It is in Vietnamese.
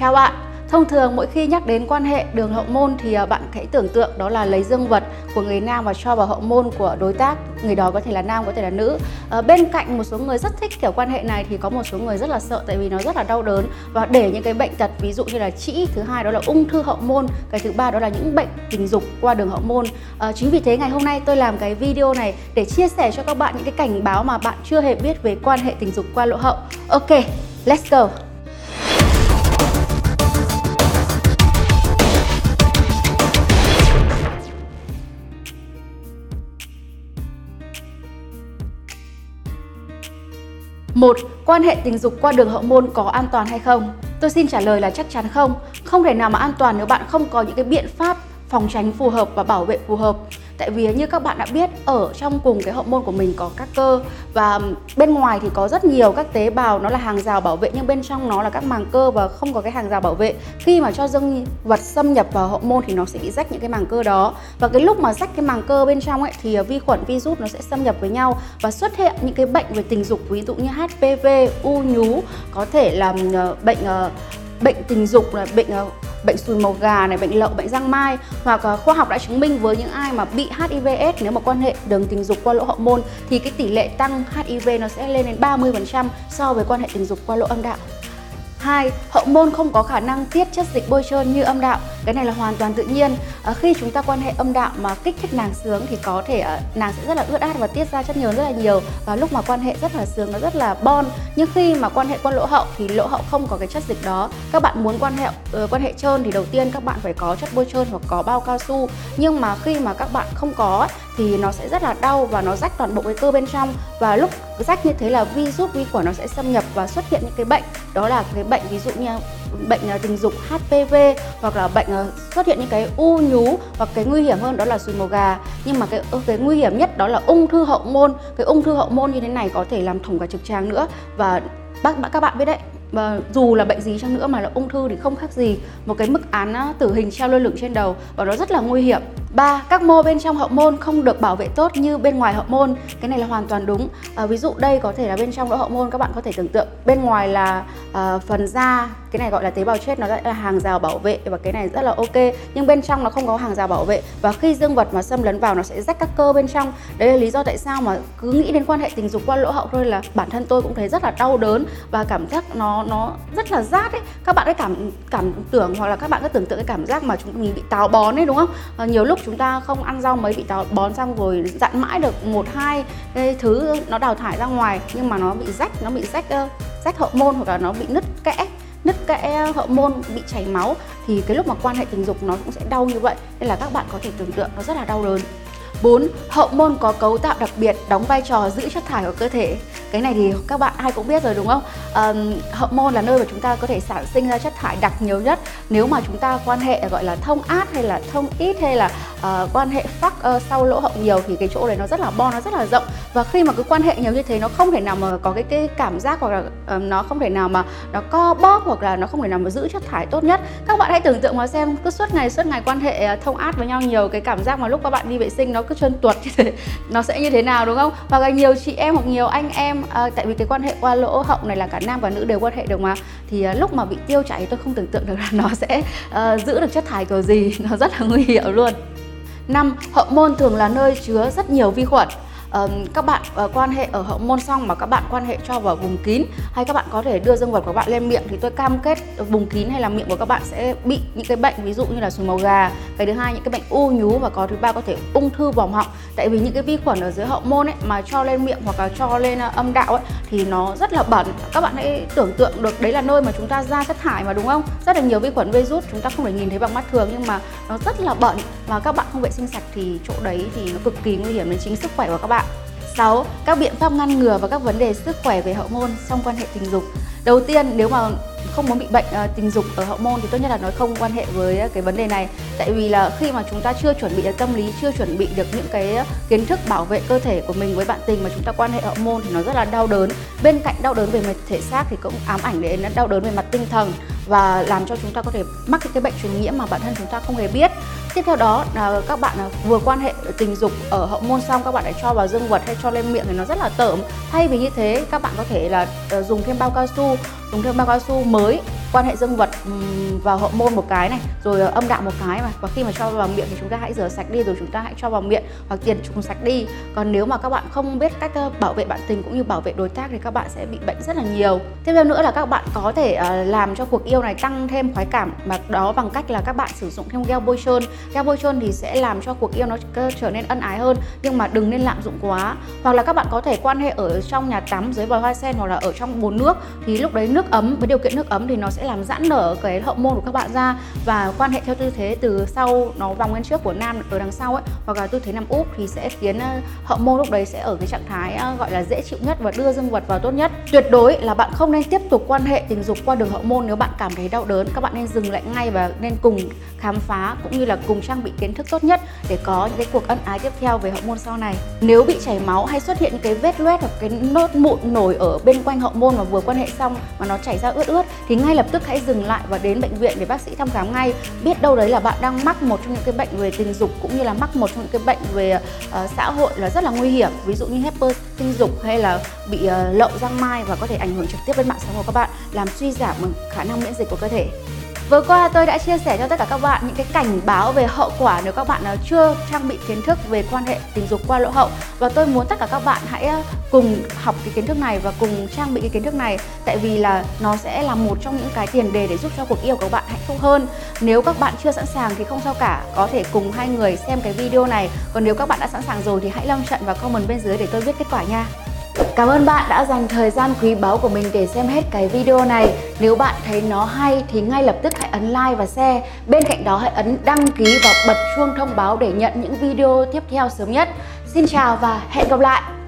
Chào bạn! Thông thường mỗi khi nhắc đến quan hệ đường hậu môn thì bạn hãy tưởng tượng đó là lấy dương vật của người nam và cho vào hậu môn của đối tác. Người đó có thể là nam, có thể là nữ. Bên cạnh một số người rất thích kiểu quan hệ này thì có một số người rất là sợ tại vì nó rất là đau đớn và để những cái bệnh tật ví dụ như là trĩ, thứ hai đó là ung thư hậu môn, cái thứ ba đó là những bệnh tình dục qua đường hậu môn. Chính vì thế ngày hôm nay tôi làm cái video này để chia sẻ cho các bạn những cái cảnh báo mà bạn chưa hề biết về quan hệ tình dục qua lỗ hậu. Ok, let's go! Một, quan hệ tình dục qua đường hậu môn có an toàn hay không? Tôi xin trả lời là chắc chắn không. Không thể nào mà an toàn nếu bạn không có những cái biện pháp phòng tránh phù hợp và bảo vệ phù hợp. Tại vì như các bạn đã biết, ở trong cùng cái hậu môn của mình có các cơ và bên ngoài thì có rất nhiều các tế bào, nó là hàng rào bảo vệ, nhưng bên trong nó là các màng cơ và không có cái hàng rào bảo vệ. Khi mà cho dương vật xâm nhập vào hậu môn thì nó sẽ bị rách những cái màng cơ đó, và cái lúc mà rách cái màng cơ bên trong ấy thì vi khuẩn, virus nó sẽ xâm nhập với nhau và xuất hiện những cái bệnh về tình dục, ví dụ như HPV, u nhú, có thể là bệnh tình dục, là bệnh sùi màu gà này, bệnh lậu, bệnh giang mai. Hoặc khoa học đã chứng minh với những ai mà bị HIV/AIDS, nếu mà quan hệ đường tình dục qua lỗ hậu môn thì cái tỷ lệ tăng HIV nó sẽ lên đến 30% so với quan hệ tình dục qua lỗ âm đạo. 2. Hậu môn không có khả năng tiết chất dịch bôi trơn như âm đạo. Cái này là hoàn toàn tự nhiên. Khi chúng ta quan hệ âm đạo mà kích thích nàng sướng thì có thể nàng sẽ rất là ướt át và tiết ra chất nhờn rất là nhiều, và lúc mà quan hệ rất là sướng, nó rất là bon. Nhưng khi mà quan hệ qua lỗ hậu thì lỗ hậu không có cái chất dịch đó. Các bạn muốn quan hệ trơn thì đầu tiên các bạn phải có chất bôi trơn hoặc có bao cao su. Nhưng mà khi mà các bạn không có thì nó sẽ rất là đau và nó rách toàn bộ cái cơ bên trong, và lúc rách như thế là virus, vi khuẩn nó sẽ xâm nhập và xuất hiện những cái bệnh, đó là cái bệnh ví dụ như bệnh tình dục, HPV, hoặc là bệnh xuất hiện những cái u nhú, hoặc cái nguy hiểm hơn đó là sùi màu gà. Nhưng mà cái nguy hiểm nhất đó là ung thư hậu môn. Cái ung thư hậu môn như thế này có thể làm thủng cả trực tràng nữa, và các bạn biết đấy, và dù là bệnh gì chăng nữa mà là ung thư thì không khác gì một cái mức án tử hình treo lơ lửng trên đầu, và nó rất là nguy hiểm. 3. Các mô bên trong hậu môn không được bảo vệ tốt như bên ngoài hậu môn. Cái này là hoàn toàn đúng. Ví dụ đây có thể là bên trong lỗ hậu môn, các bạn có thể tưởng tượng bên ngoài là phần da, cái này gọi là tế bào chết, nó là hàng rào bảo vệ và cái này rất là ok, nhưng bên trong nó không có hàng rào bảo vệ và khi dương vật mà xâm lấn vào nó sẽ rách các cơ bên trong. Đấy là lý do tại sao mà cứ nghĩ đến quan hệ tình dục qua lỗ hậu thôi là bản thân tôi cũng thấy rất là đau đớn và cảm giác nó rất là rát ấy. Các bạn ấy cảm tưởng hoặc là các bạn cứ tưởng tượng cái cảm giác mà mình bị táo bón ấy, đúng không? Nhiều lúc chúng ta không ăn rau mấy, bị táo bón xong rồi dặn mãi được một hai cái thứ nó đào thải ra ngoài, nhưng mà nó bị rách, rách hậu môn, hoặc là nó bị nứt kẽ hậu môn, bị chảy máu, thì cái lúc mà quan hệ tình dục nó cũng sẽ đau như vậy, nên là các bạn có thể tưởng tượng nó rất là đau đớn. 4. Hậu môn có cấu tạo đặc biệt đóng vai trò giữ chất thải của cơ thể. Cái này thì các bạn ai cũng biết rồi, đúng không? Hậu môn là nơi mà chúng ta có thể sản sinh ra chất thải đặc nhiều nhất. Nếu mà chúng ta quan hệ gọi là thông át hay là thông ít, hay là quan hệ sau lỗ hậu nhiều thì cái chỗ này nó rất là bon, nó rất là rộng, và khi mà cứ quan hệ nhiều như thế nó không thể nào mà có cái cảm giác, hoặc là nó không thể nào mà nó co bóp, hoặc là nó không thể nào mà giữ chất thải tốt nhất. Các bạn hãy tưởng tượng mà xem, cứ suốt ngày quan hệ thông át với nhau nhiều, cái cảm giác mà lúc các bạn đi vệ sinh nó cứ trơn tuột như thế, nó sẽ như thế nào, đúng không? Hoặc là nhiều chị em hoặc nhiều anh em, tại vì cái quan hệ qua lỗ hậu này là cả nam và nữ đều quan hệ được mà, thì lúc mà bị tiêu chảy tôi không tưởng tượng được là nó sẽ giữ được chất thải kiểu gì, nó rất là nguy hiểm luôn. 5. Hậu môn thường là nơi chứa rất nhiều vi khuẩn. Các bạn quan hệ ở hậu môn xong mà các bạn quan hệ cho vào vùng kín, hay các bạn có thể đưa dương vật của các bạn lên miệng, thì tôi cam kết vùng kín hay là miệng của các bạn sẽ bị những cái bệnh ví dụ như là sùi màu gà, cái thứ hai những cái bệnh u nhú, và có thứ ba có thể ung thư vòm họng. Tại vì những cái vi khuẩn ở dưới hậu môn ấy mà cho lên miệng hoặc là cho lên âm đạo ấy thì nó rất là bẩn. Các bạn hãy tưởng tượng được đấy là nơi mà chúng ta ra chất thải mà, đúng không? Rất là nhiều vi khuẩn, virus, chúng ta không thể nhìn thấy bằng mắt thường nhưng mà nó rất là bẩn, mà các bạn không vệ sinh sạch thì chỗ đấy thì nó cực kỳ nguy hiểm đến chính sức khỏe của các bạn. 6. Các biện pháp ngăn ngừa và các vấn đề sức khỏe về hậu môn trong quan hệ tình dục. Đầu tiên, nếu mà không muốn bị bệnh tình dục ở hậu môn thì tốt nhất là nói không quan hệ với cái vấn đề này. Tại vì là khi mà chúng ta chưa chuẩn bị được tâm lý, chưa chuẩn bị được những cái kiến thức bảo vệ cơ thể của mình với bạn tình, mà chúng ta quan hệ hậu môn thì nó rất là đau đớn. Bên cạnh đau đớn về mặt thể xác thì cũng ám ảnh đến đau đớn về mặt tinh thần và làm cho chúng ta có thể mắc cái bệnh truyền nhiễm mà bản thân chúng ta không hề biết. Tiếp theo đó là các bạn vừa quan hệ tình dục ở hậu môn xong, các bạn lại cho vào dương vật hay cho lên miệng thì nó rất là tởm. Thay vì như thế, các bạn có thể là dùng thêm bao cao su mới quan hệ dương vật vào hậu môn một cái này, rồi âm đạo một cái mà. Và khi mà cho vào miệng thì chúng ta hãy rửa sạch đi rồi chúng ta hãy cho vào miệng hoặc tiệt trùng sạch đi. Còn nếu mà các bạn không biết cách bảo vệ bạn tình cũng như bảo vệ đối tác thì các bạn sẽ bị bệnh rất là nhiều. Tiếp theo nữa là các bạn có thể làm cho cuộc yêu này tăng thêm khoái cảm mà đó bằng cách là các bạn sử dụng thêm gel bôi trơn. Gel bôi trơn thì sẽ làm cho cuộc yêu nó trở nên ân ái hơn, nhưng mà đừng nên lạm dụng quá. Hoặc là các bạn có thể quan hệ ở trong nhà tắm dưới vòi hoa sen hoặc là ở trong bồn nước, thì lúc đấy nước ấm, với điều kiện nước ấm thì nó sẽ làm giãn nở cái hậu môn của các bạn ra, và quan hệ theo tư thế từ sau nó vòng lên trước của nam ở đằng sau ấy, hoặc là tư thế nằm úp thì sẽ khiến hậu môn lúc đấy sẽ ở cái trạng thái gọi là dễ chịu nhất và đưa dương vật vào tốt nhất. Tuyệt đối là bạn không nên tiếp tục quan hệ tình dục qua đường hậu môn. Nếu bạn cảm thấy đau đớn, các bạn nên dừng lại ngay và nên cùng khám phá cũng như là cùng trang bị kiến thức tốt nhất để có những cái cuộc ân ái tiếp theo về hậu môn sau này. Nếu bị chảy máu hay xuất hiện những cái vết loét hoặc cái nốt mụn nổi ở bên quanh hậu môn mà vừa quan hệ xong mà nó chảy ra ướt thì ngay lập tức hãy dừng lại và đến bệnh viện để bác sĩ thăm khám ngay. Biết đâu đấy là bạn đang mắc một trong những cái bệnh về tình dục cũng như là mắc một trong những cái bệnh về xã hội là rất là nguy hiểm, ví dụ như herpes dục hay là bị lậu giang mai, và có thể ảnh hưởng trực tiếp đến mạng sống của các bạn, làm suy giảm khả năng miễn dịch của cơ thể. Vừa qua tôi đã chia sẻ cho tất cả các bạn những cái cảnh báo về hậu quả nếu các bạn chưa trang bị kiến thức về quan hệ tình dục qua lỗ hậu, và tôi muốn tất cả các bạn hãy cùng học cái kiến thức này và cùng trang bị cái kiến thức này, tại vì là nó sẽ là một trong những cái tiền đề để giúp cho cuộc yêu của các bạn hạnh phúc hơn. Nếu các bạn chưa sẵn sàng thì không sao cả, có thể cùng hai người xem cái video này. Còn nếu các bạn đã sẵn sàng rồi thì hãy lăn trận và comment bên dưới để tôi biết kết quả nha. Cảm ơn bạn đã dành thời gian quý báu của mình để xem hết cái video này. Nếu bạn thấy nó hay thì ngay lập tức hãy ấn like và share. Bên cạnh đó hãy ấn đăng ký và bật chuông thông báo để nhận những video tiếp theo sớm nhất. Xin chào và hẹn gặp lại!